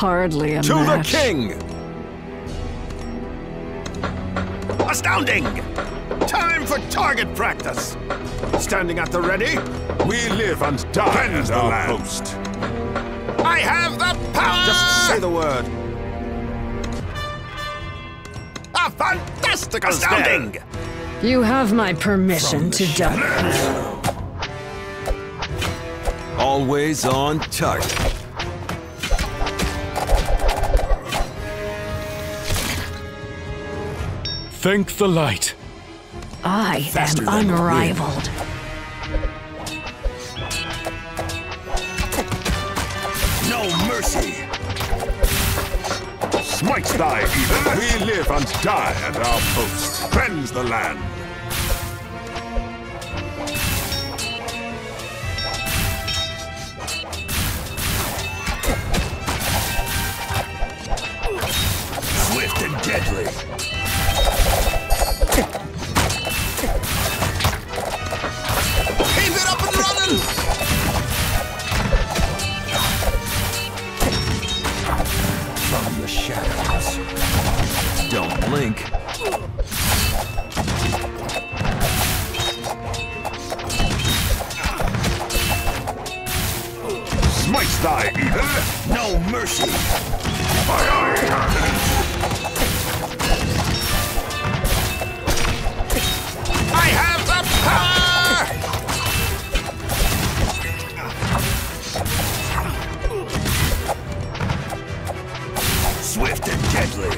Hardly a match. To the king! Astounding! Time for target practice! Standing at the ready, we live and die as our land. I have the power! Just say the word. A fantastic astounding! You have my permission to die. Always on target. Thank the light. I Faster am unrivaled. No mercy. Smite thy evil. We live and die at our posts. Cleanse the land. Swift and deadly. Don't blink. Smite thy evil! No mercy! I have the power! Swift and deadly.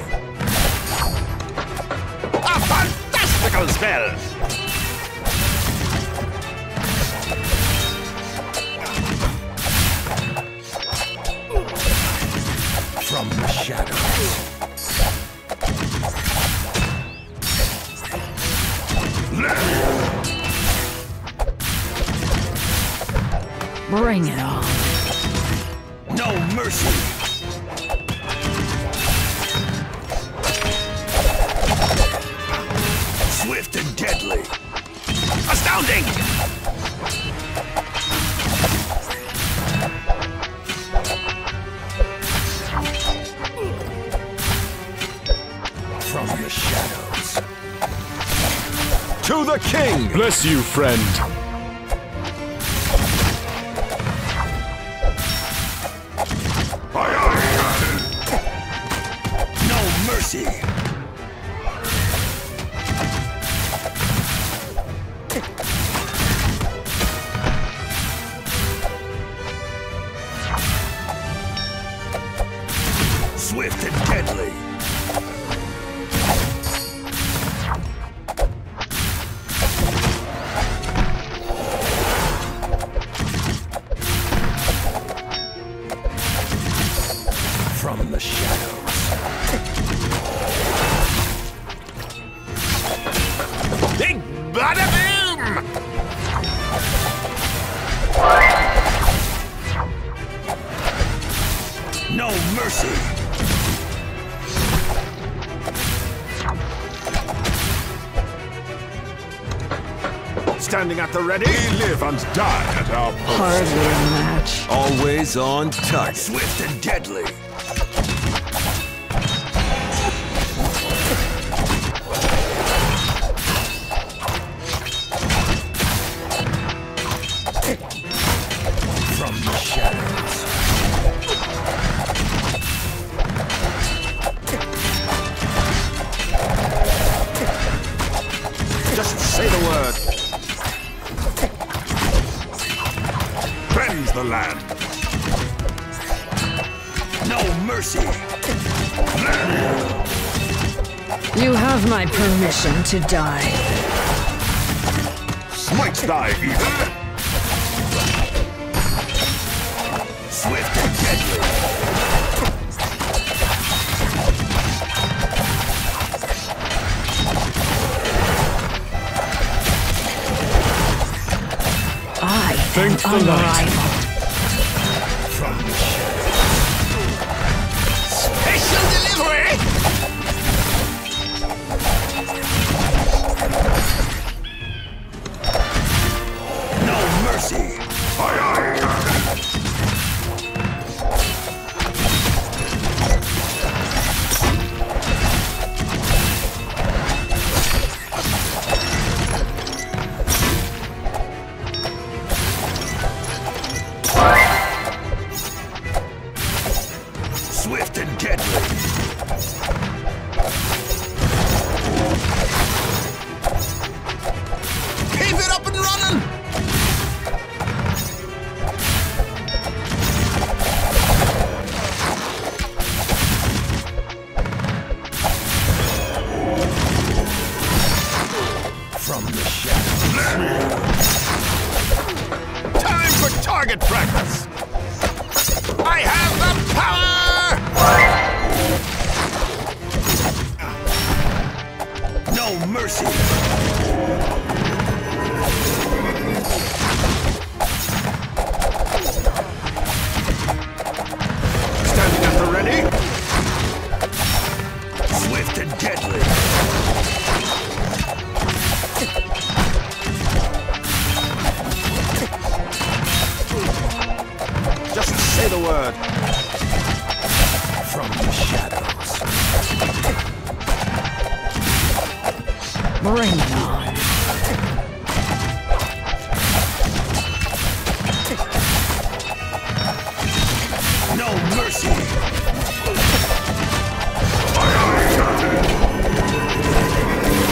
Spell. From the shadows. Bring it on. No mercy. Astounding! From the shadows. To the king! Bless you, friend. No mercy! Swift and deadly. From the shadows. Big bada boom! No mercy. Standing at the ready, we live and die at our post. Hardly a match. Always on target. Swift and deadly. From the shadows. Just say the word. The land. No mercy. You have my permission to die. Smite thy evil. Swift and deadly. I am unrivaled. Say the word. From the shadows. Bring on. No mercy.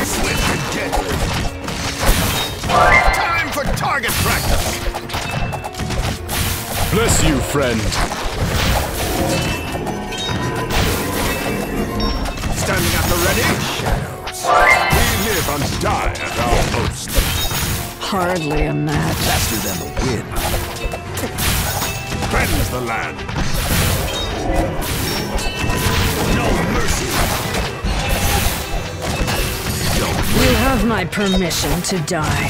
Swift and deadly. Time for target practice. Bless you, friend. Standing at the ready. Shadows. We live and die at our post. Hardly a match. Faster than the wind. Cleanse the land. No mercy. You have my permission to die.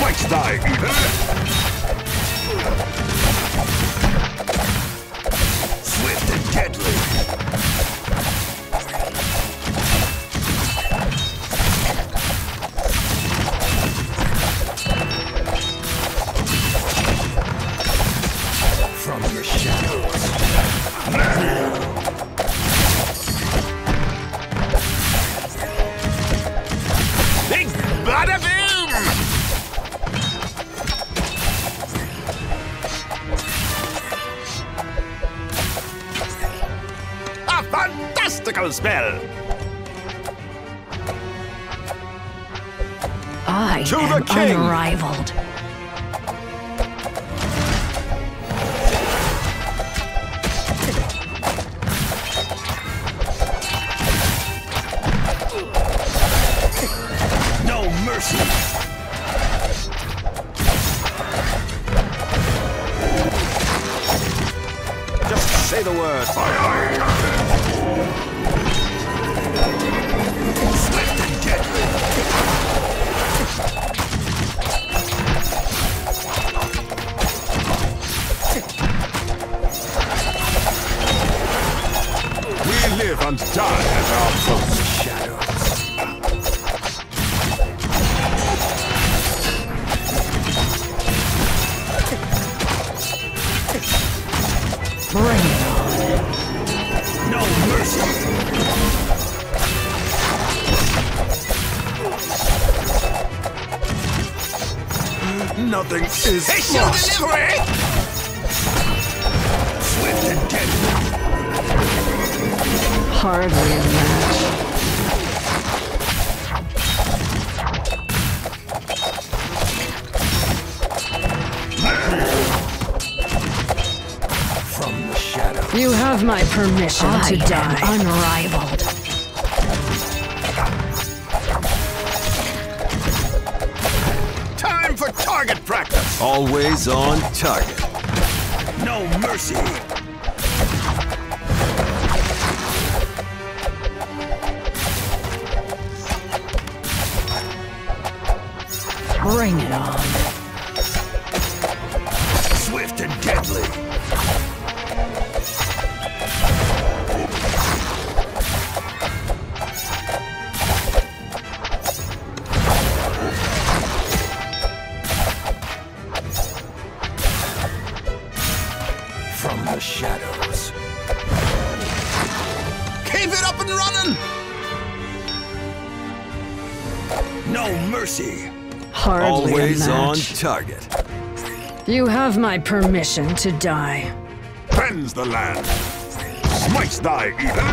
Smite thy evil! Swift and deadly. Spell. I to am the king. Unrivaled. No mercy. Just say the word. And die at our foes' shadows. Bring it on. No mercy. Nothing is lost. Swift and deadly. Hardly a match. From the shadows. You have my permission to die. Unrivaled. Time for target practice. Always on target. No mercy. Bring it on. Swift and deadly. From the shadows. Keep it up and running! No mercy. Hardly always on target. You have my permission to die. Cleanse the land. Smite thy evil.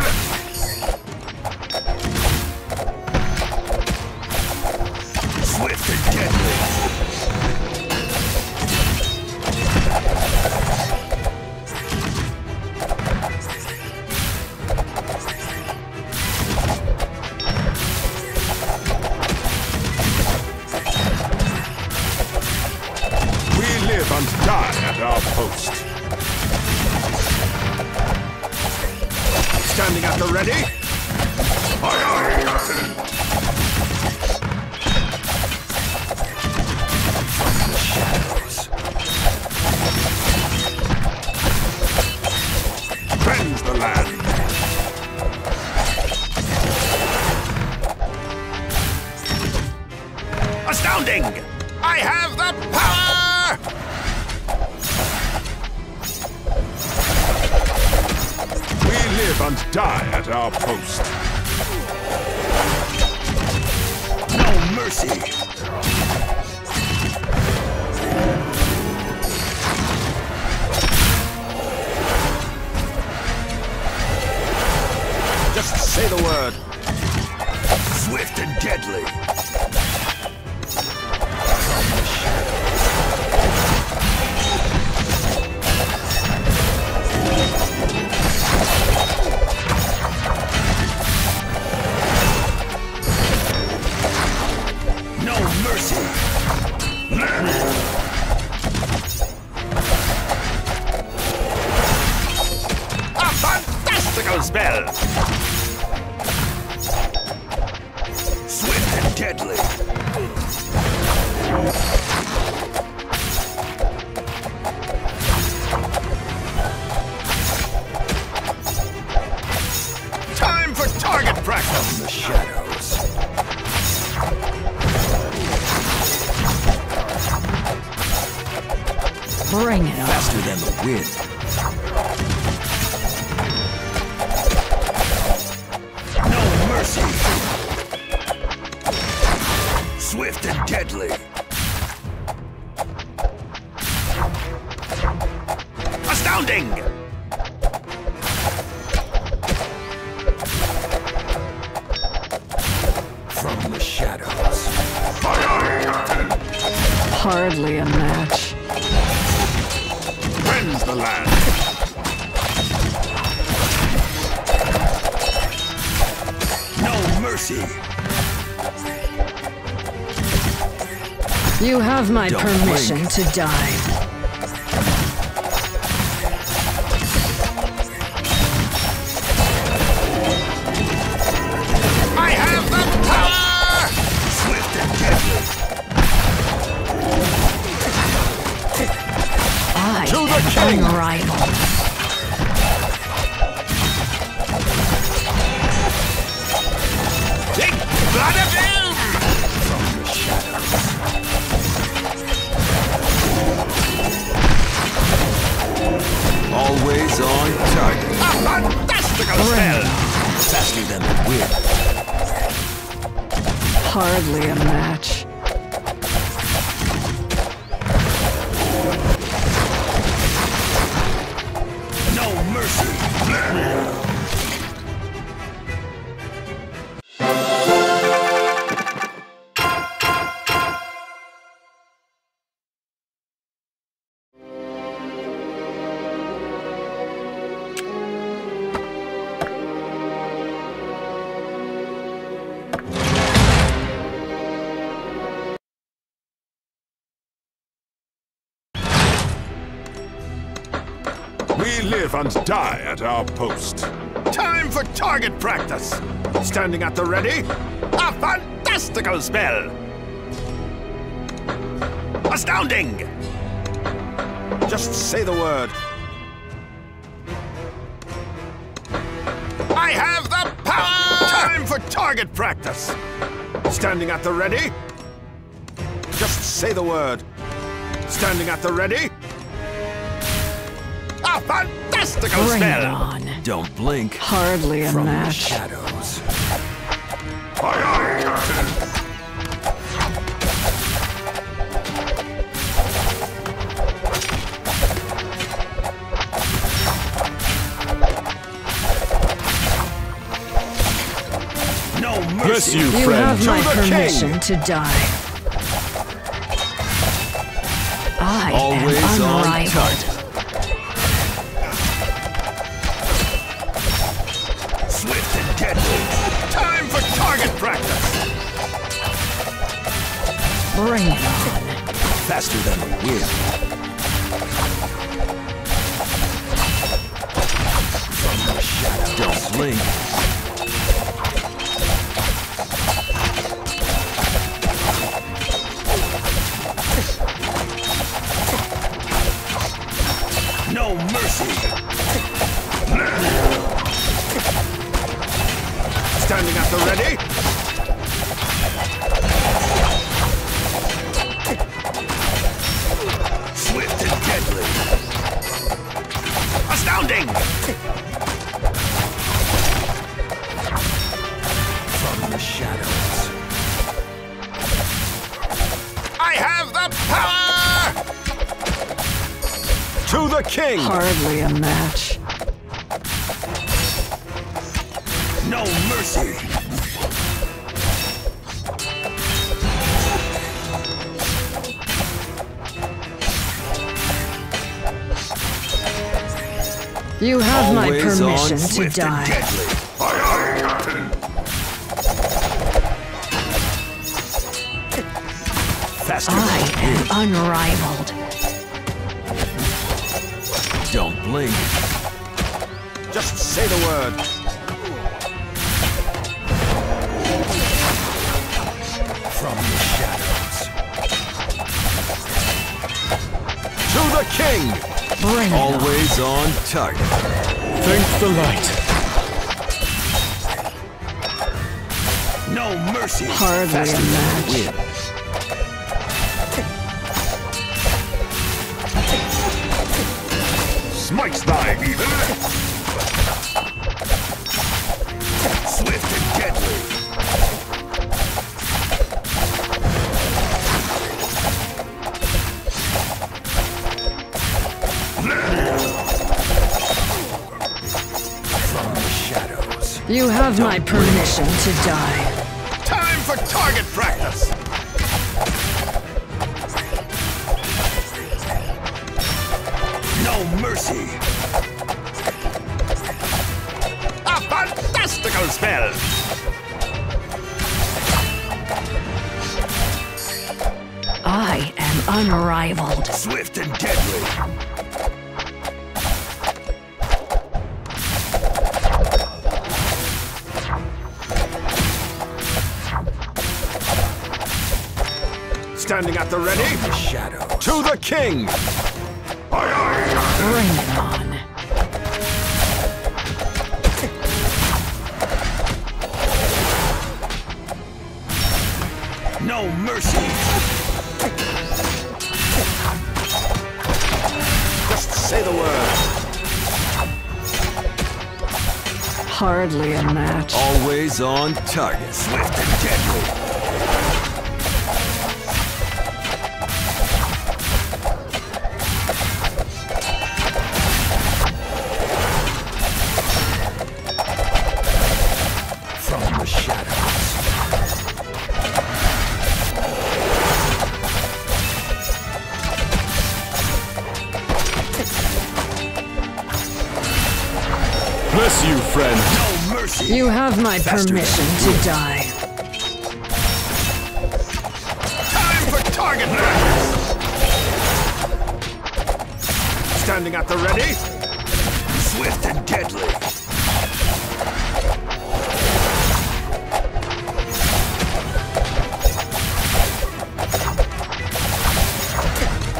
Swift and standing at the ready. From the shadows. Cleanse the land. Astounding! I have the power! Pylons die at our post. No mercy! Just say the word. Swift and deadly. No mercy. A fantastical spell. Deadly. Time for target practice. From the shadows. Bring it on. Faster than the wind. No mercy. Swift and deadly. Astounding. From the shadows. Hardly a match. Cleanse the land. No mercy. You have my permission to die. I have the power! Swift and deadly. I to the king. Unrivaled. Take blood of him! From the shadows. Always on target. A fantastical spell! Faster than the wind. Hardly a match. No mercy. Live and die at our post. Time for target practice. Standing at the ready, a fantastical spell. Astounding. Just say the word. I have the power. Time for target practice. Standing at the ready, just say the word. Standing at the ready. A fantastical spell! On. Don't blink. Hardly a match. From the shadows. Aye, aye, Captain. No mercy. Yes, you friend. Have my permission to die. I always am on target. Bring it on. Faster than the wind. From the shadows. Don't blink. No mercy. Standing at the ready. Astounding! to the king! Hardly a match. No mercy! You have always my permission to die. Aye, aye, Captain! I am unrivaled. Don't blink. Just say the word. From the shadows. To the king! Bring always on target. Thank the light. No mercy. Hardly a match. Smites thy evil! Swift and deadly! From the shadows. You have my permission to die. Time for target practice! Mercy! A fantastical spell! I am unrivaled. Swift and deadly. Standing at the ready. From the shadow. To the king! Bring it on. No mercy. Just say the word. Hardly a match. Always on target. Swift and deadly. Bless you, friend. No mercy. You have my permission to die. Time for target practice. Standing at the ready. Swift and deadly.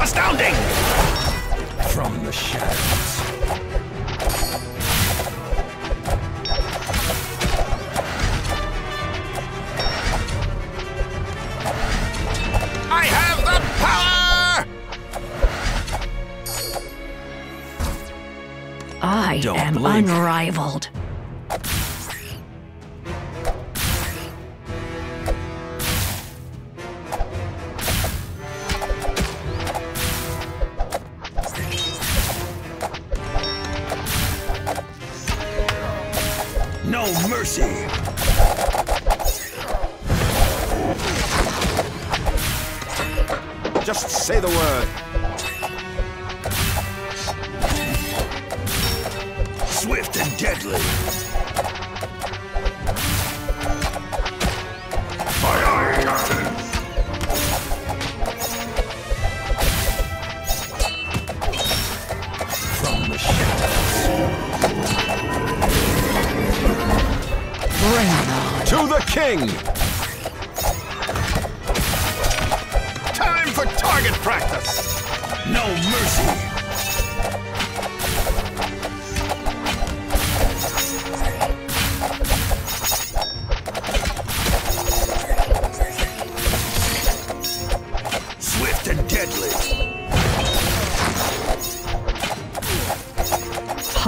Astounding. From the shadows. I am unrivaled. No mercy. Just say the word. Swift and deadly. Aye, aye, Captain. From the shadows. To the king. Time for target practice. No mercy.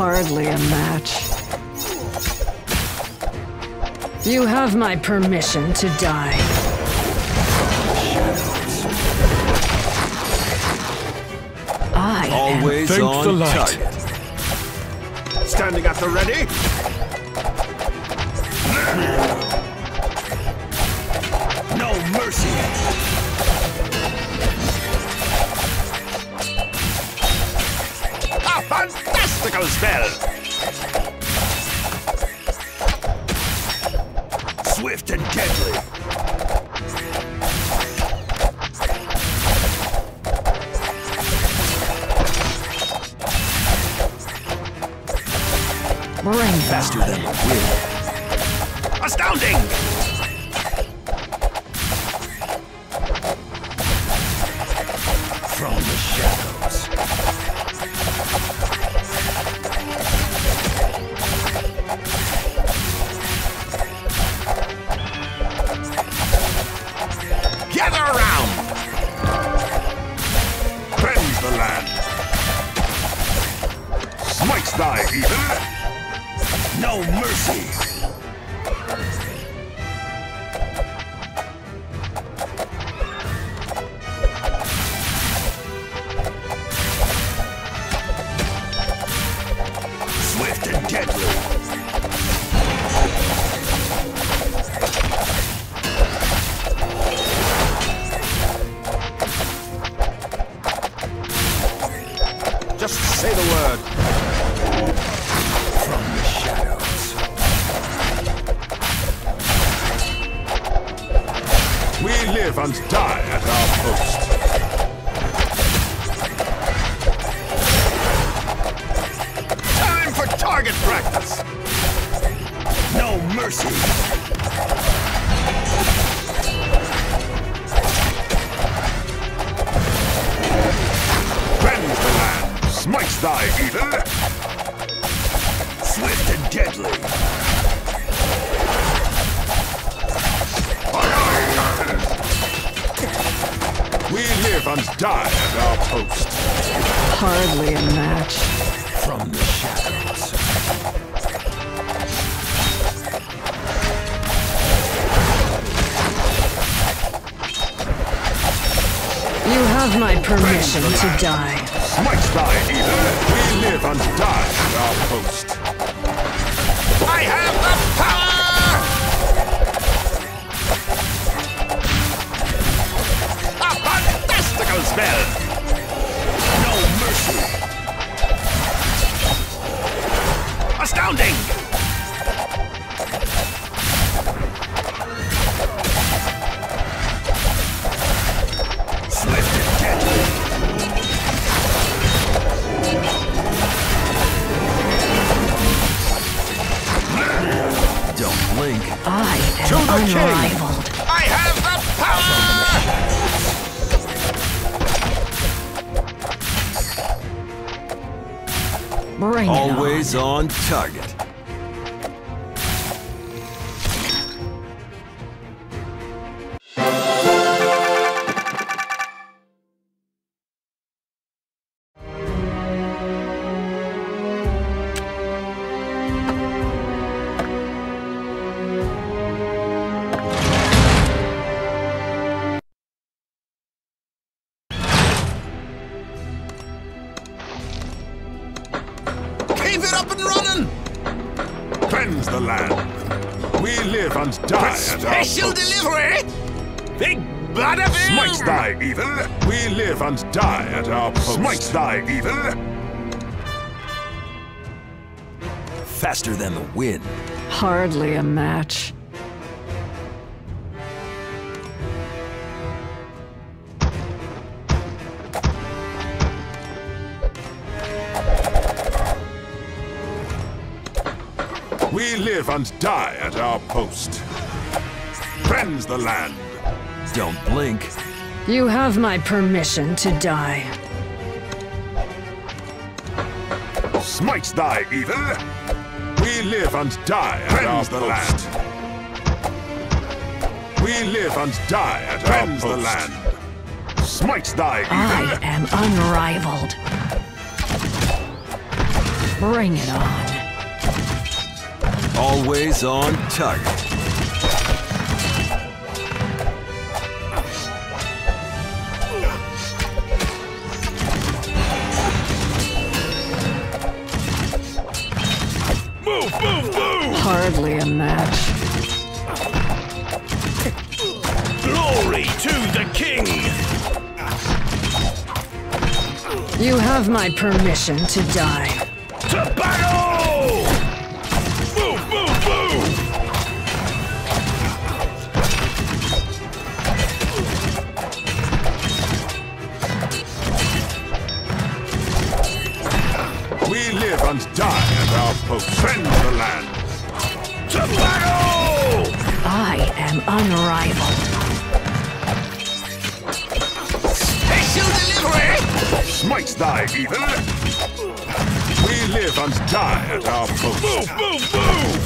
Hardly a match. You have my permission to die. I am Always on target. Standing at the ready. No mercy. A fantastical spell. Swift and deadly. Faster than the wind. Astounding! From the shadows. Gather around! Cleanse the land. Smite thy evil! No mercy! Swift and deadly! Just say the word! From the shadow. We live and die at our post. Time for target practice! No mercy! Cleanse the land! Smite thy evil! Swift and deadly! We live and die at our post. Hardly a match. From the shadows. You have my permission to die. Smite thy evil. We live and die at our post. I have the power! Spell. No mercy. Astounding. Swift and deadly. Don't blink. I am unrivaled. I have the power. Bring always on target. Up and running! Cleanse the land. We live and die. Special delivery! Big bada bing! Smite thy evil! We live and die at our post. Smite thy evil! Faster than the wind. Hardly a match. We live and die at our post. Cleanse the land. Don't blink. You have my permission to die. Smite thy evil. We live and die at our post. Cleanse the land. We live and die at our post. Cleanse the land. Smite thy evil. I am unrivaled. Bring it on. Always on target. Hardly a match. Glory to the king! You have my permission to die. To battle! Move, move, move! We live and die at our post. Defend the land! To battle! I am unrivaled. Special delivery! Smite thy evil! We live and die at our post. Move, move, move!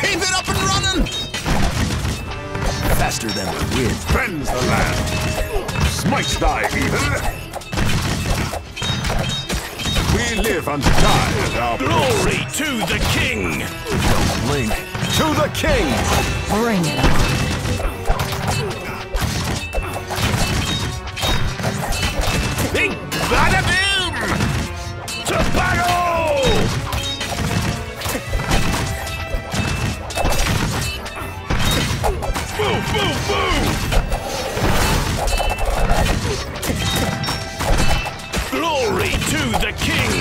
Keep it up and running! Faster than the wind. Defend the land! Smite thy evil! We live and die at our glory post. To the king! Don't blink. To the king! Bring it on. Big bada boom! To battle! Boom, boom, boom! Glory to the king!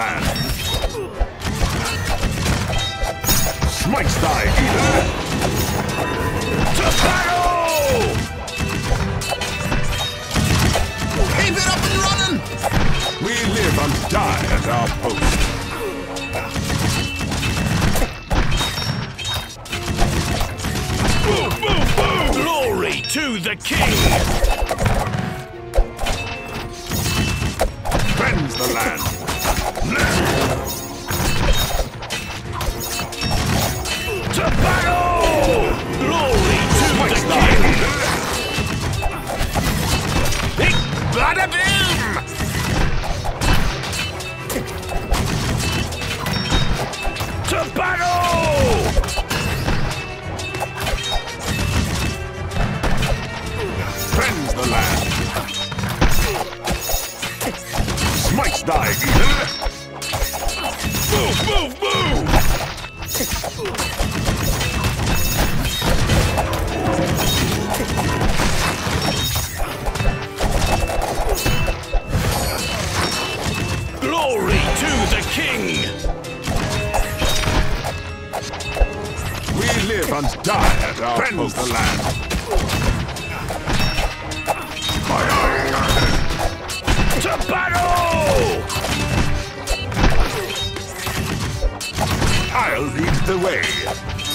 land. Smite thy eater! To battle! Keep it up and running! We live and die at our post. Boom, boom, boom! Glory to the king! Bends the land. To battle! Glory to the king! Big bada boom! To battle! Defends the land. Smites thy eater. Move, move, move! Glory to the king! We live and die at our defends the land. To battle! I'll lead the way.